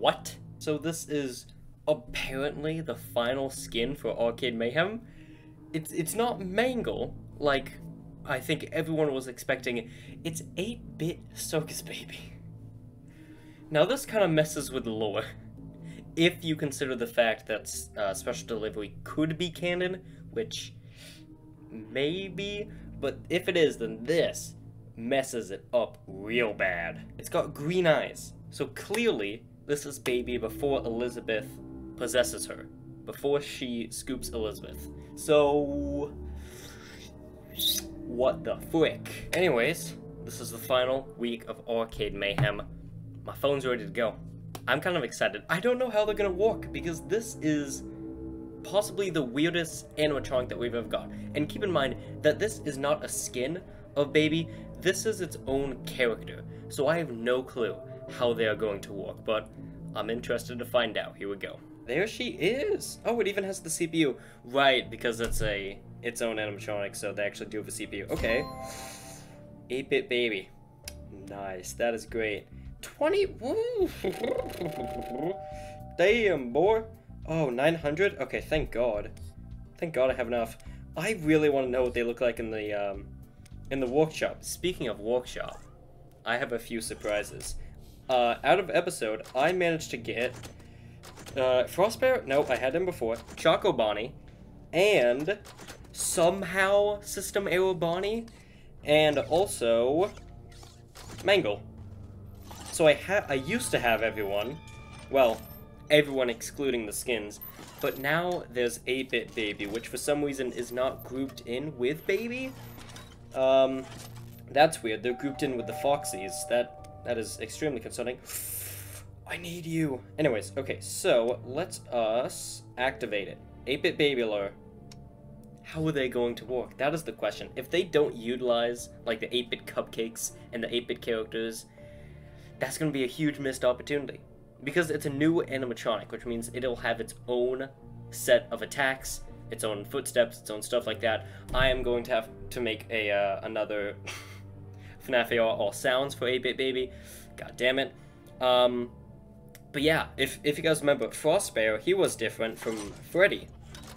What? So this is apparently the final skin for Arcade Mayhem. It's not Mangle, like I think everyone was expecting. It's 8-bit Circus Baby. Now this kind of messes with the lore, if you consider the fact that Special Delivery could be canon, which maybe, but if it is, then this messes it up real bad. It's got green eyes, so clearly this is Baby before Elizabeth possesses her, before she scoops Elizabeth. So, what the frick? Anyways, this is the final week of Arcade Mayhem. My phone's ready to go. I'm kind of excited. I don't know how they're gonna work, because this is possibly the weirdest animatronic that we've ever got. And keep in mind that this is not a skin of Baby, this is its own character. So I have no clue how they are going to work, but I'm interested to find out. Here we go. There she is! Oh, it even has the CPU. Right, because it's its own animatronic, so they actually do have a CPU. Okay. 8-bit Baby. Nice, that is great. 20? Woo. Damn, boy. Oh, 900? Okay, thank God. Thank God I have enough. I really want to know what they look like in the workshop. Speaking of workshop, I have a few surprises. Out of episode, I managed to get Frostbear. No, I had him before. Choco Bonnie, and somehow System Arrow Bonnie, and also Mangle. So I used to have everyone, well, everyone excluding the skins, but now there's 8-bit Baby, which for some reason is not grouped in with Baby. That's weird. They're grouped in with the Foxies. That is extremely concerning. I need you. Anyways, okay, so let's us activate it. 8-bit Baby lore. How are they going to work? That is the question. If they don't utilize like the 8-bit cupcakes and the 8-bit characters, that's going to be a huge missed opportunity, because it's a new animatronic, which means it'll have its own set of attacks, its own footsteps, its own stuff like that. I am going to have to make a another FNAF AR all sounds for 8-bit Baby. God damn it. But yeah, if you guys remember, Frostbear, he was different from Freddy.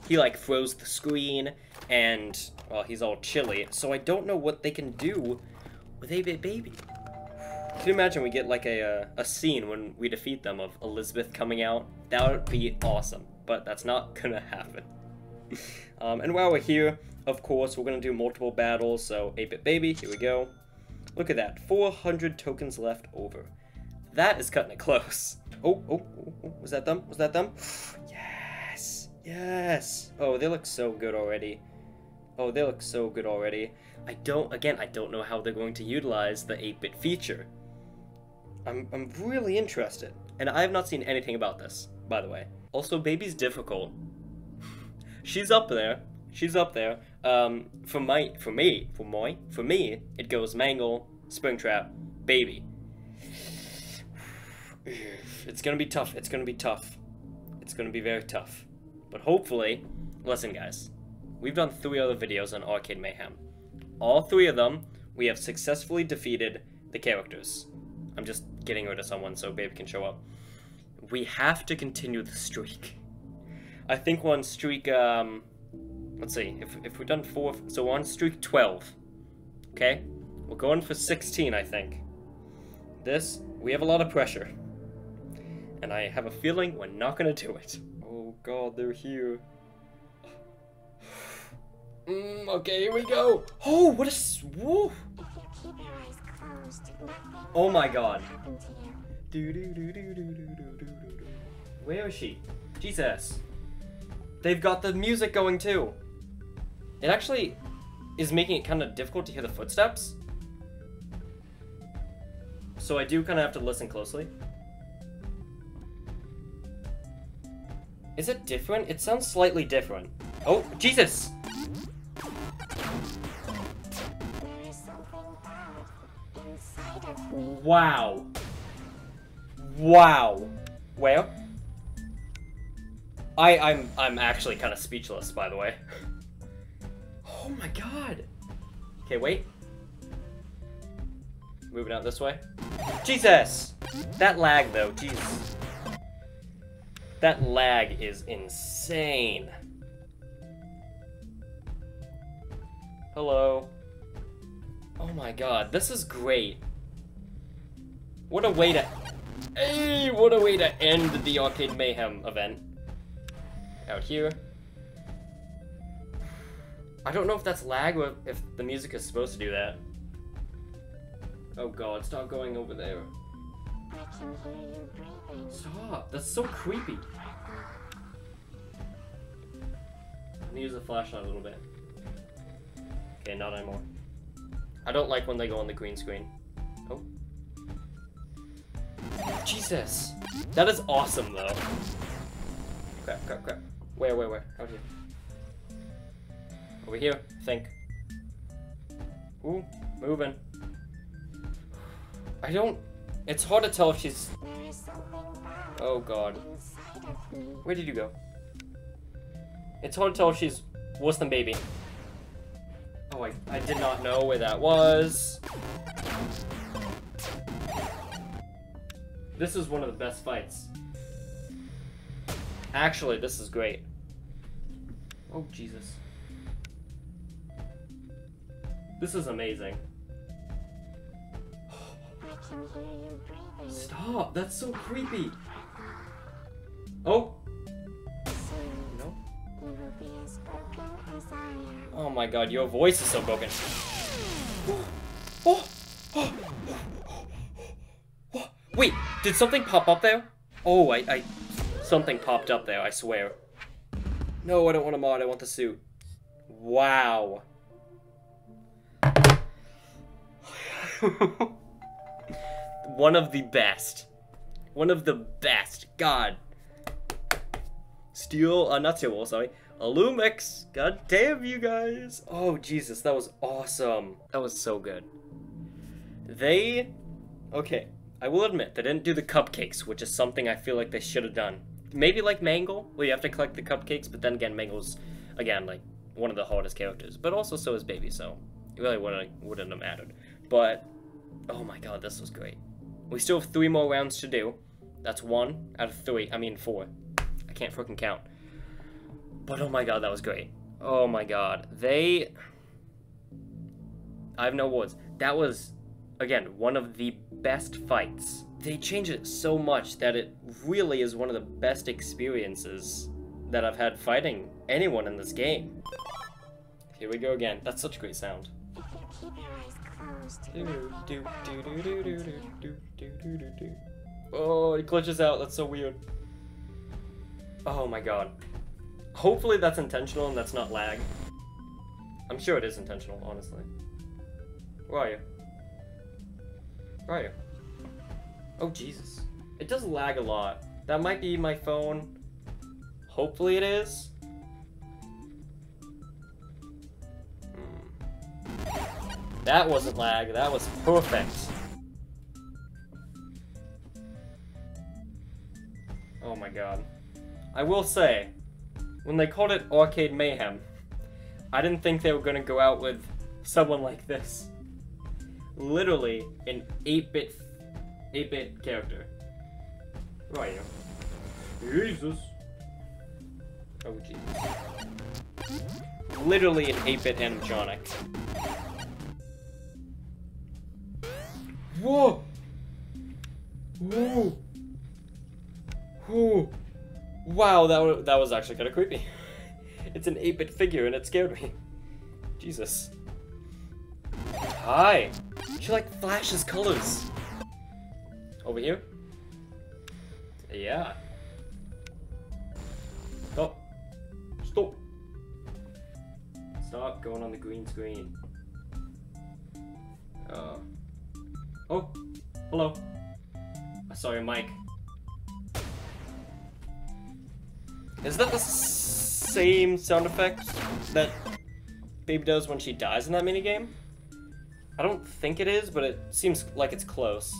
He like froze the screen, and well, he's all chilly. So I don't know what they can do with 8-bit Baby. Can you imagine we get like a scene when we defeat them of Elizabeth coming out? That would be awesome, but that's not gonna happen. And while we're here, of course, we're gonna do multiple battles, so 8-bit Baby, here we go. Look at that, 400 tokens left over. That is cutting it close. Oh, was that them? Was that them? Yes, yes. Oh, they look so good already. Oh, they look so good already. I don't know how they're going to utilize the 8-bit feature. I'm really interested, and I have not seen anything about this, by the way. Also, Baby's difficult. She's up there. For me, it goes Mangle, Springtrap, Baby. It's gonna be tough. It's gonna be very tough. But hopefully, listen guys, we've done 3 other videos on Arcade Mayhem. All 3 of them, we have successfully defeated the characters. I'm just getting rid of someone so Baby can show up. We have to continue the streak. I think we're on streak, let's see, if we've done 4, so we're on streak 12, okay? We're going for 16, I think. This, we have a lot of pressure, and I have a feeling we're not gonna do it. Oh God, they're here. Okay, here we go. Oh, what a woo! If you keep your eyes closed, nothing. Oh my God. Happen to you. Where is she? Jesus. They've got the music going too. It actually is making it kind of difficult to hear the footsteps. So I do kind of have to listen closely. Is it different? It sounds slightly different. Oh, Jesus! Wow. Wow. Well, I'm actually kind of speechless, by the way. Oh my God. Okay, wait. Moving out this way. Jesus. That lag though, Jesus. That lag is insane. Hello. Oh my god, this is great. What a way to... Hey, what a way to end the Arcade Mayhem event. Out here. I don't know if that's lag or if the music is supposed to do that. Oh god, stop going over there. Stop, that's so creepy. Let me use the flashlight a little bit. Okay, not anymore. I don't like when they go on the green screen. Oh. Jesus! That is awesome, though. Crap, crap, crap. Where? Out here. Over here, I think. Ooh, moving. I don't... It's hard to tell if she's... Oh, god. Where did you go? It's hard to tell if she's worse than baby. Oh, I did not know where that was. This is one of the best fights. Actually, this is great. Oh, Jesus. This is amazing. Stop, that's so creepy. Oh. Oh my god, your voice is so broken. Wait, did something pop up there? Oh, something popped up there, I swear. No, I don't want a mod, I want the suit. Wow. One of the best. One of the best. God. Not Steel Wool, sorry. Illumix. God damn you guys. Oh, Jesus, that was awesome. That was so good. Okay, I will admit, they didn't do the cupcakes, which is something I feel like they should have done. Maybe like Mangle, where you have to collect the cupcakes, but then again, Mangle's, again, like, one of the hardest characters. But also so is Baby, so it really wouldn't have mattered. But, oh my god, this was great. We still have 3 more rounds to do. That's 4. I can't freaking count. But oh my god, that was great. Oh my god. I have no words. That was, again, one of the best fights. They changed it so much that it really is one of the best experiences that I've had fighting anyone in this game. Here we go again. That's such a great sound. If you keep your eyes closed, oh, it glitches out. That's so weird. Oh my god. Hopefully that's intentional and that's not lag. I'm sure it is intentional, honestly. Where are you? Where are you? Oh, Jesus. It does lag a lot. That might be my phone. Hopefully it is. That wasn't lag. That was perfect. Oh my god. I will say, when they called it Arcade Mayhem, I didn't think they were going to go out with someone like this. Literally an 8-bit character. Who are you? Jesus. Oh, Jesus. Literally an 8-bit animatronic. Whoa! Whoa! Whoa! Wow, that was actually kind of creepy. It's an 8-bit figure and it scared me. Jesus. Hi! She like flashes colors. Over here? Yeah. Stop. Stop. Stop going on the green screen. Oh, hello. I saw your mic. Is that the same sound effect that Baby does when she dies in that minigame? I don't think it is, but it seems like it's close.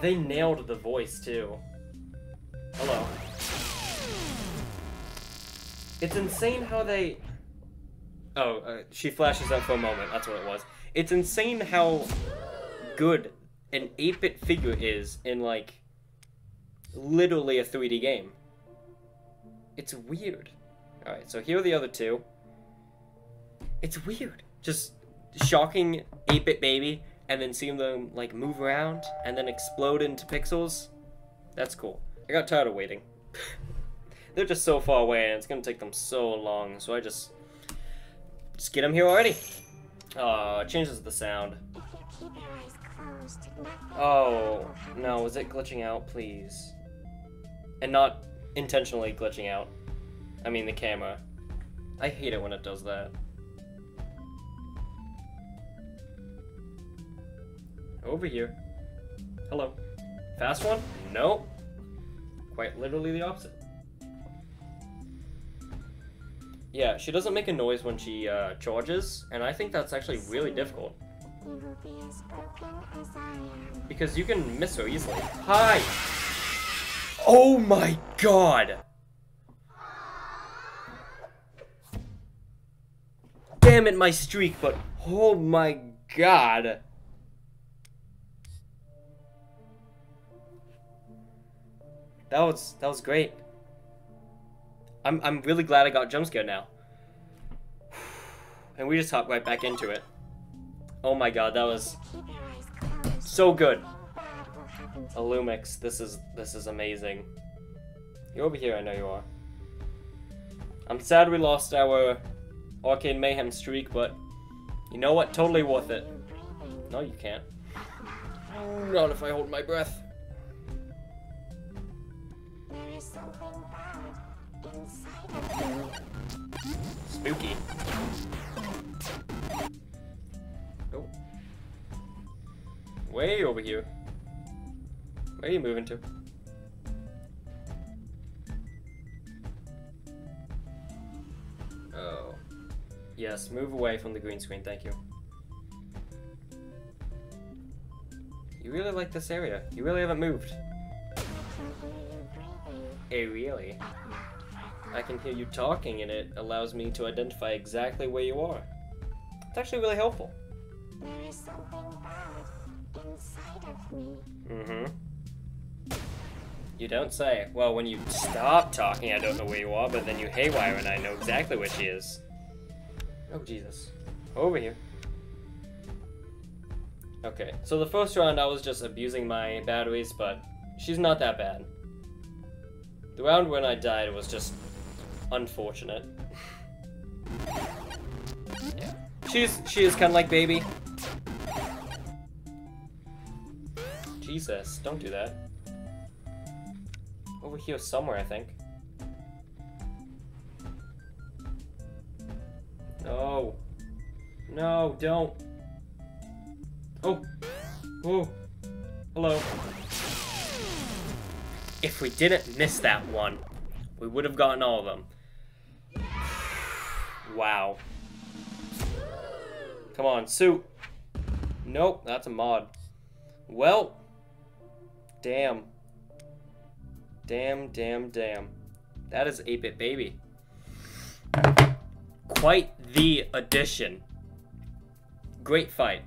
They nailed the voice, too. Hello. It's insane how they... Oh, she flashes out for a moment, that's what it was. It's insane how good an 8-bit figure is in, like... literally a 3D game. It's weird. Alright, so here are the other two. It's weird. Just shocking 8-bit baby, and then seeing them, like, move around, and then explode into pixels. That's cool. I got tired of waiting. They're just so far away, and it's gonna take them so long, so I just get them here already. Changes the sound. Oh, no, is it glitching out, please? And not intentionally glitching out. I mean, the camera. I hate it when it does that. Over here. Hello. Fast one? Nope. Quite literally the opposite. Yeah, she doesn't make a noise when she charges, and I think that's actually really difficult. You will be as broken as I am. Because you can miss her easily. Hi! Oh my god! Damn it, my streak, but oh my god! That was great. I'm really glad I got jump scared now. And we just hop right back into it. Oh my god, that was so good. Illumix, this is amazing. You're over here, I know you are. I'm sad we lost our Arcade Mayhem streak, but you know what? Totally worth it. No, you can't. Not if I hold my breath. There is something bad inside of you. Spooky. Oh. Way over here. Where are you moving to? Oh. Yes, move away from the green screen, thank you. You really like this area. You really haven't moved. Hey, really? I can hear you talking and it allows me to identify exactly where you are. It's actually really helpful. There is something bad inside of me. Mm-hmm. You don't say. Well, when you stop talking, I don't know where you are, but then you haywire and I know exactly where she is. Oh, Jesus. Over here. Okay, so the first round I was just abusing my batteries, but she's not that bad. The round when I died was just unfortunate. Yeah. She is kind of like baby. Jesus, don't do that. Over here somewhere, I think. No. No, don't. Oh. Oh. Hello. If we didn't miss that one, we would have gotten all of them. Wow. Come on, suit. Nope, that's a mod. Well, damn. Damn, damn, damn. That is 8-bit baby. Quite the addition. Great fight.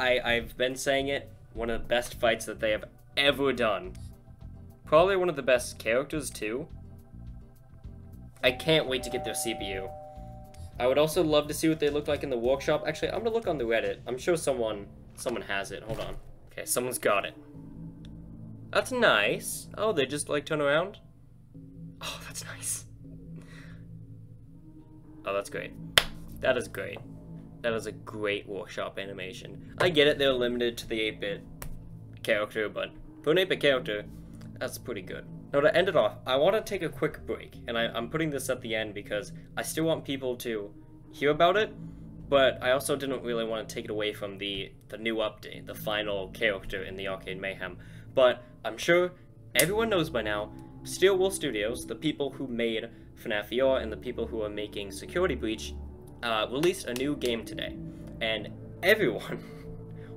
I've been saying it, one of the best fights that they have ever done. Probably one of the best characters, too. I can't wait to get their CPU. I would also love to see what they look like in the workshop. Actually, I'm gonna look on the Reddit. I'm sure someone has it. Hold on. Okay, someone's got it. That's nice. Oh, they just, like, turn around? Oh, that's nice. Oh, that's great. That is great. That is a great workshop animation. I get it, they're limited to the 8-bit character, but for an 8-bit character, that's pretty good. Now to end it off, I want to take a quick break, and I'm putting this at the end because I still want people to hear about it, but I also didn't really want to take it away from the new update, the final character in the Arcade Mayhem. But I'm sure everyone knows by now, Steel Wool Studios, the people who made FNAF VR and the people who are making Security Breach, released a new game today, and everyone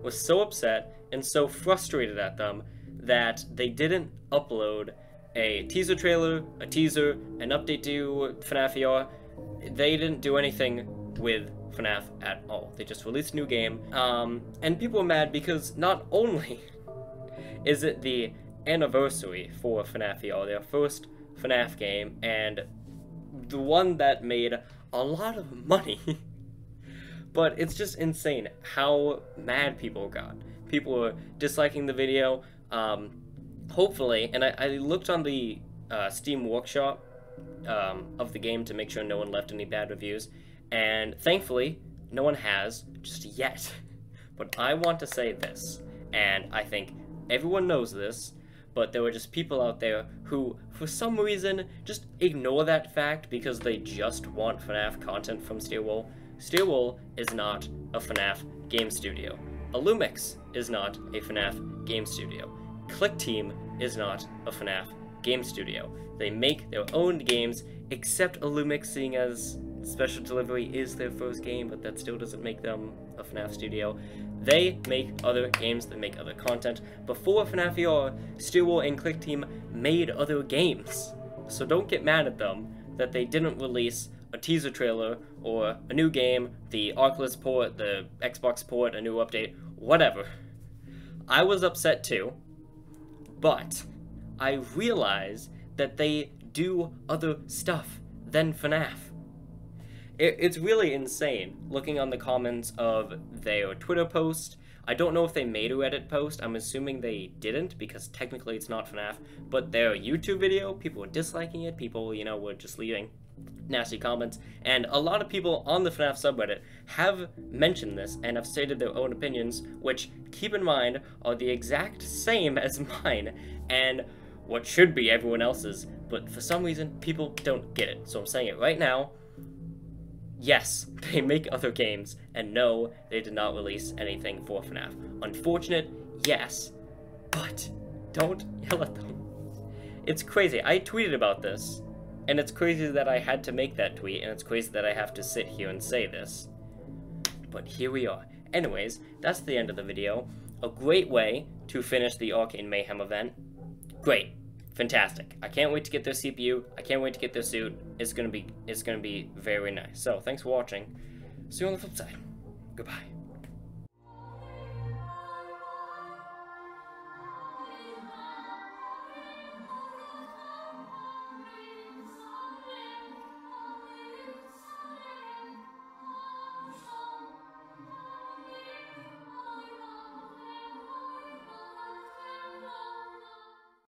was so upset and so frustrated at them that they didn't upload a teaser trailer, a teaser, an update to FNAF VR. They didn't do anything with FNAF at all. They just released a new game, and people were mad because not only is it the anniversary for FNAF ER, their first FNAF game, and the one that made a lot of money. But it's just insane how mad people got. People were disliking the video. Hopefully, and I looked on the Steam Workshop of the game to make sure no one left any bad reviews, and thankfully no one has just yet. But I want to say this, and I think everyone knows this, but there were just people out there who, for some reason, just ignore that fact because they just want FNAF content from Steel Wool. Steel Wool is not a FNAF game studio. Illumix is not a FNAF game studio. Clickteam is not a FNAF game studio. They make their own games, except Illumix, seeing as Special Delivery is their first game, but that still doesn't make them a FNAF studio. They make other games, they make other content. Before FNAF ER, Steel Wool and Clickteam made other games. So don't get mad at them that they didn't release a teaser trailer or a new game, the Oculus port, the Xbox port, a new update, whatever. I was upset too, but I realize that they do other stuff than FNAF. It's really insane looking on the comments of their Twitter post. I don't know if they made a Reddit post. I'm assuming they didn't because technically it's not FNAF, but their YouTube video, people were disliking it, people, you know, were just leaving nasty comments, and a lot of people on the FNAF subreddit have mentioned this and have stated their own opinions, which, keep in mind, are the exact same as mine and what should be everyone else's, but for some reason people don't get it. So I'm saying it right now. Yes, they make other games, and no, they did not release anything for FNAF. Unfortunate, yes, but don't yell at them. It's crazy. I tweeted about this, and it's crazy that I had to make that tweet, and it's crazy that I have to sit here and say this. But here we are. Anyways, that's the end of the video. A great way to finish the Arcade Mayhem event. Great. Fantastic. I can't wait to get their CPU. I can't wait to get their suit. It's gonna be very nice. So, thanks for watching. See you on the flip side. Goodbye.